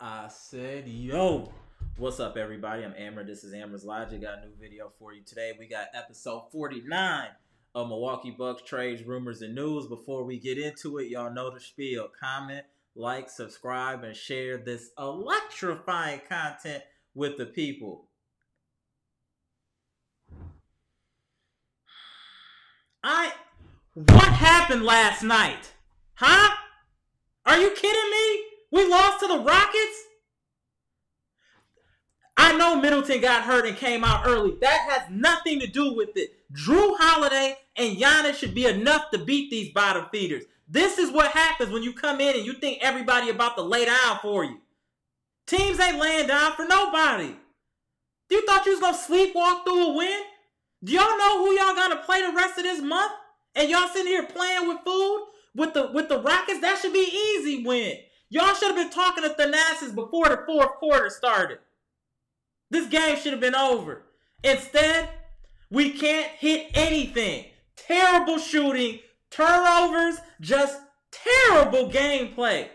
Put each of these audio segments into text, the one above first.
I said, yo, what's up, everybody? I'm Amara. This is Amara's Logic. Got a new video for you today. We got episode 49 of Milwaukee Bucks Trades, Rumors, and News. Before we get into it, y'all know the spiel. Comment, like, subscribe, and share this electrifying content with the people. What happened last night? Huh? Are you kidding me? We lost to the Rockets? I know Middleton got hurt and came out early. That has nothing to do with it. Jrue Holiday and Giannis should be enough to beat these bottom feeders. This is what happens when you come in and you think everybody about to lay down for you. Teams ain't laying down for nobody. You thought you was going to sleepwalk through a win? Do y'all know who y'all going to play the rest of this month? And y'all sitting here playing with food? With the Rockets, that should be easy win. Y'all should have been talking to Thanasis before the fourth quarter started. This game should have been over. Instead, we can't hit anything. Terrible shooting, turnovers, just terrible gameplay.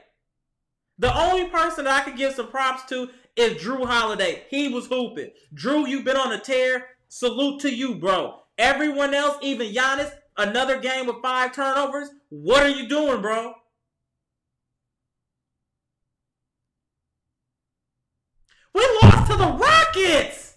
The only person that I could give some props to is Jrue Holiday. He was hooping. Jrue, you've been on a tear. Salute to you, bro. Everyone else, even Giannis, another game with 5 turnovers. What are you doing, bro? We lost to the Rockets!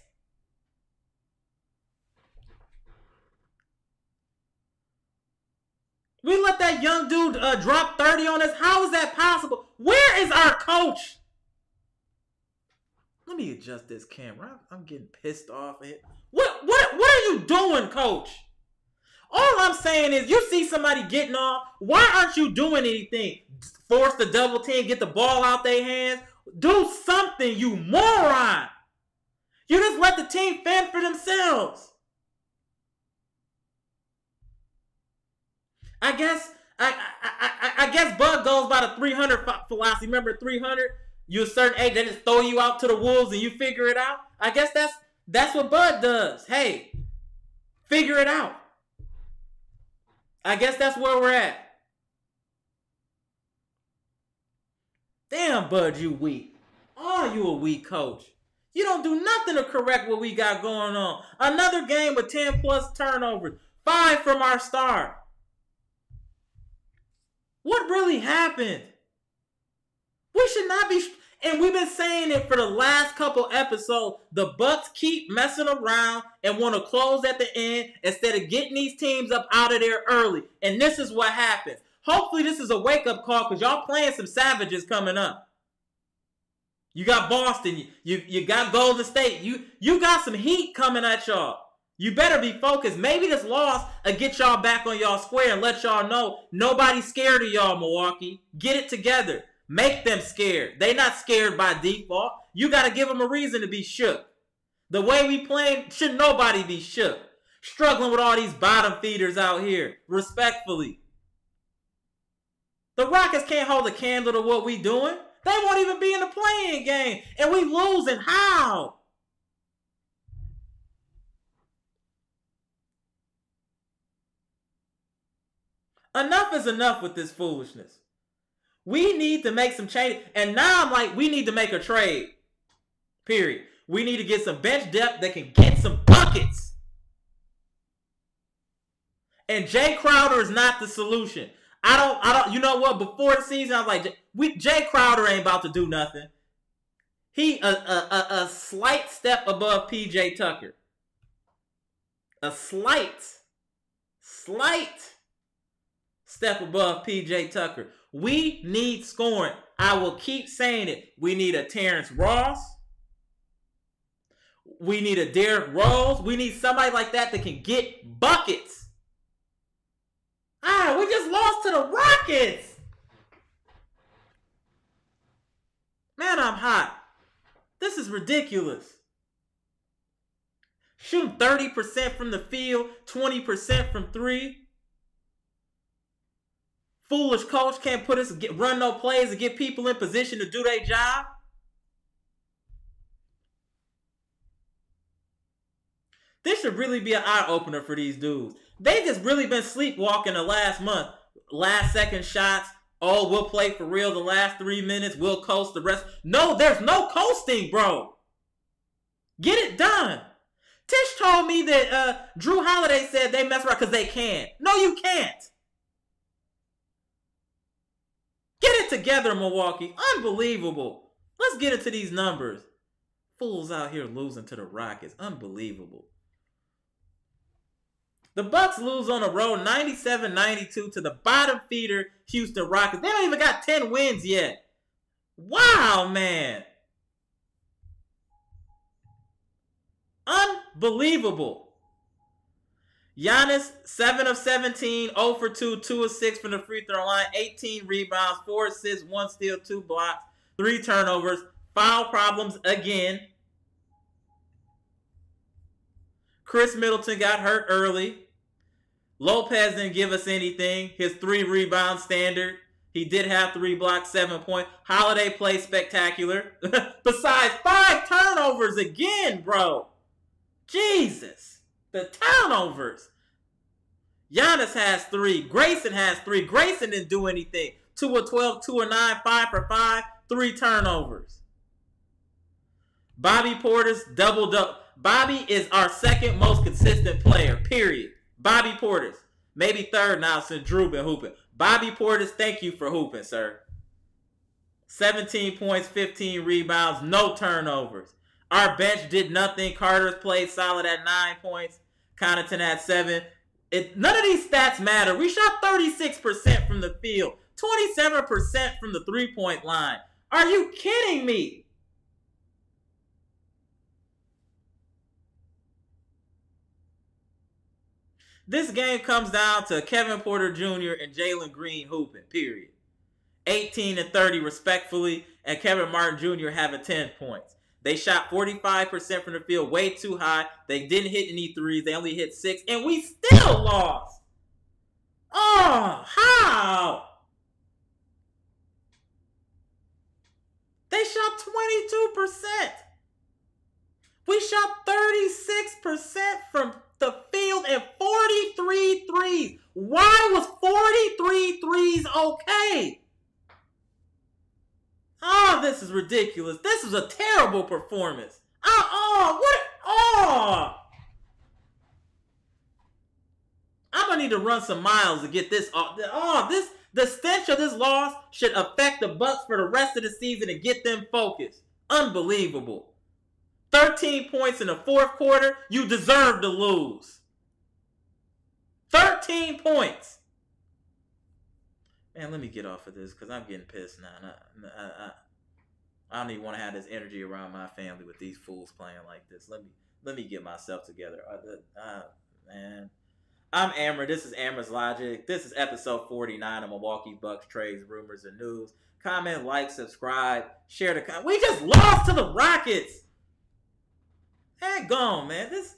We let that young dude drop 30 on us. How is that possible? Where is our coach? Let me adjust this camera. I'm getting pissed off at it. What are you doing, coach? All I'm saying is you see somebody getting off. Why aren't you doing anything? Force the double team, get the ball out their hands. Do something, you moron. You just let the team fend for themselves. I guess Bud goes by the 300 philosophy. Remember 300? You're a certain age, they just throw you out to the wolves and you figure it out. I guess that's what Bud does. Hey, figure it out. I guess that's where we're at. Damn, Bud, you weak. Oh, you a weak coach. You don't do nothing to correct what we got going on. Another game with 10+ turnovers. 5 from our star. What really happened? We should not be... And we've been saying it for the last couple episodes. The Bucks keep messing around and want to close at the end instead of getting these teams up out of there early. And this is what happens. Hopefully this is a wake-up call because y'all playing some savages coming up. You got Boston. You got Golden State. You got some heat coming at y'all. You better be focused. Maybe this loss will get y'all back on y'all square and let y'all know nobody's scared of y'all, Milwaukee. Get it together. Make them scared. They not scared by default. You got to give them a reason to be shook. The way we playing, should nobody be shook. Struggling with all these bottom feeders out here, respectfully. The Rockets can't hold a candle to what we doing. They won't even be in the playing game. And we losing. How? Enough is enough with this foolishness. We need to make some changes. And now I'm like, we need to make a trade. Period. We need to get some bench depth that can get some buckets. And Jay Crowder is not the solution. You know what? Before the season, I was like, Jay Crowder ain't about to do nothing. He a slight step above P.J. Tucker. A slight step above P.J. Tucker. We need scoring. I will keep saying it. We need a Terrence Ross. We need a Derrick Rose. We need somebody like that that can get buckets. Ah, we just lost to the Rockets. Man, I'm hot. This is ridiculous. Shooting 30% from the field, 20% from 3. Foolish coach can't run no plays to get people in position to do their job. This should really be an eye-opener for these dudes. They just really been sleepwalking the last month. Last second shots, oh, we'll play for real the last 3 minutes. We'll coast the rest. No, there's no coasting, bro. Get it done. Tish told me that Jrue Holiday said they mess around because they can. No, you can't. Get it together, Milwaukee. Unbelievable. Let's get into these numbers. Fools out here losing to the Rockets. Unbelievable. The Bucks lose on the road 97-92 to the bottom feeder Houston Rockets. They don't even got 10 wins yet. Wow, man. Unbelievable. Giannis, 7 of 17, 0 for 2, 2 of 6 from the free throw line, 18 rebounds, 4 assists, 1 steal, 2 blocks, 3 turnovers, foul problems again. Khris Middleton got hurt early. Lopez didn't give us anything. His 3 rebound standard. He did have 3 blocks, 7 points. Holiday played spectacular. Besides 5 turnovers again, bro. Jesus. The turnovers. Giannis has 3. Grayson has 3. Grayson didn't do anything. 2 of 12, 2 of 9, 5 for 5, 3 turnovers. Bobby Portis doubled up. Bobby is our second most consistent player, period. Bobby Portis. Maybe third now since Jrue been hooping. Bobby Portis, thank you for hooping, sir. 17 points, 15 rebounds, no turnovers. Our bench did nothing. Carter's played solid at 9 points. Connaughton at 7. None of these stats matter. We shot 36% from the field. 27% from the three-point line. Are you kidding me? This game comes down to Kevin Porter Jr. and Jalen Green hooping, period. 18 and 30 respectfully, and Kevin Martin Jr. having 10 points. They shot 45% from the field, way too high. They didn't hit any threes. They only hit 6, and we still lost. Oh, how? They shot 22%. We shot 36% from the field and 43 threes. Why was 43 threes okay? Oh, this is ridiculous. This is a terrible performance. I'm gonna need to run some miles to get this off. The stench of this loss should affect the Bucks for the rest of the season and get them focused. Unbelievable. 13 points in the fourth quarter, you deserve to lose. 13 points. Man, let me get off of this because I'm getting pissed now. I don't even want to have this energy around my family with these fools playing like this. Let me get myself together. Man, I'm Amara. This is Amara's Logic. This is episode 49 of Milwaukee Bucks Trades, Rumors, and News. Comment, like, subscribe, share the... We just lost to the Rockets. Gone, man. This